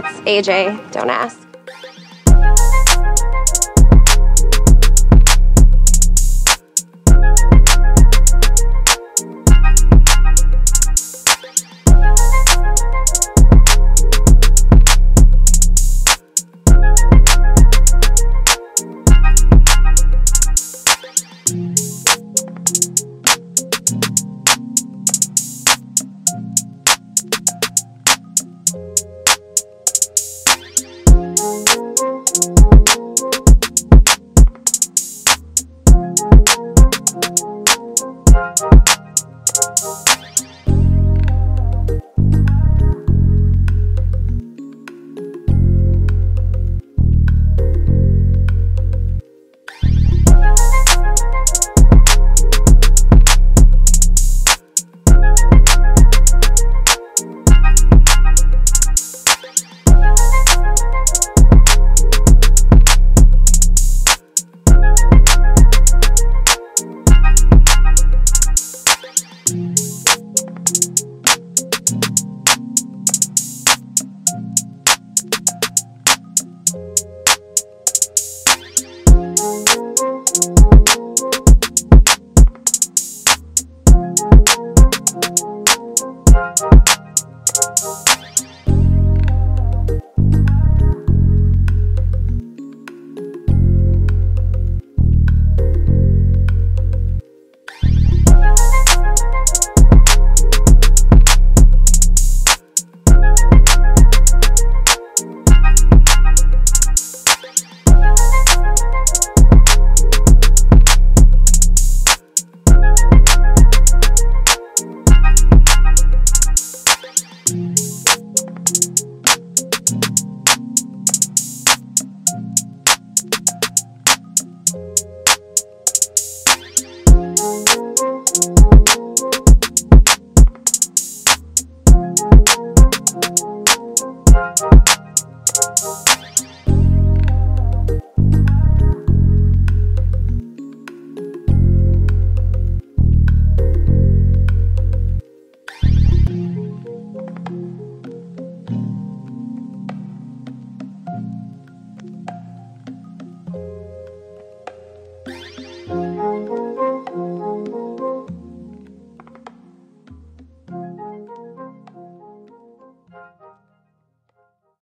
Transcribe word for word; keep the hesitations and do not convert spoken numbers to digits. That's A J, don't ask.